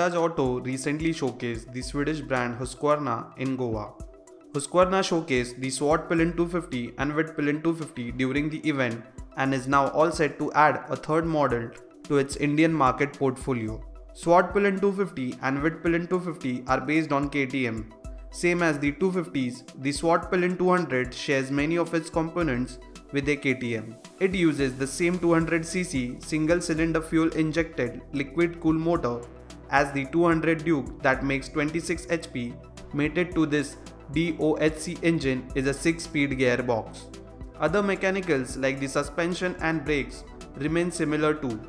Bajaj Auto recently showcased the Swedish brand Husqvarna in Goa. Husqvarna showcased the Svartpilen 250 and Vitpilen 250 during the event and is now all set to add a third model to its Indian market portfolio. Svartpilen 250 and Vitpilen 250 are based on KTM. Same as the 250s, the Svartpilen 200 shares many of its components with a KTM. It uses the same 200cc single-cylinder fuel-injected liquid-cooled motor as the 200 Duke that makes 26 HP. Mated to this DOHC engine is a 6-speed gearbox. Other mechanicals like the suspension and brakes remain similar too.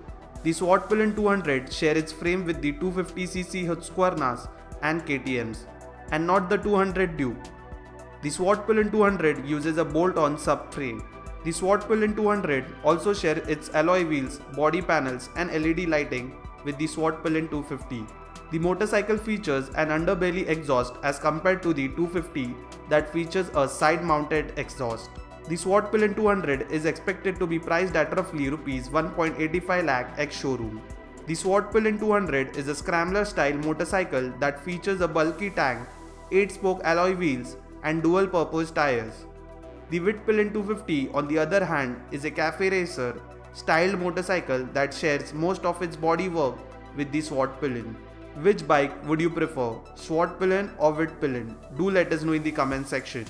The Svartpilen 200 shares its frame with the 250cc Husqvarnas and KTMs, and not the 200 Duke. The Svartpilen 200 uses a bolt-on subframe. The Svartpilen 200 also shares its alloy wheels, body panels and LED lighting with the Svartpilen 250. The motorcycle features an underbelly exhaust as compared to the 250 that features a side-mounted exhaust. The Svartpilen 200 is expected to be priced at roughly Rs 1.85 lakh ex-showroom. The Svartpilen 200 is a scrambler-style motorcycle that features a bulky tank, 8-spoke alloy wheels and dual-purpose tires. The Vitpilen 250, on the other hand, is a cafe racer styled motorcycle that shares most of its bodywork with the Svartpilen. Which bike would you prefer, Svartpilen or Vitpilen? Do let us know in the comment section.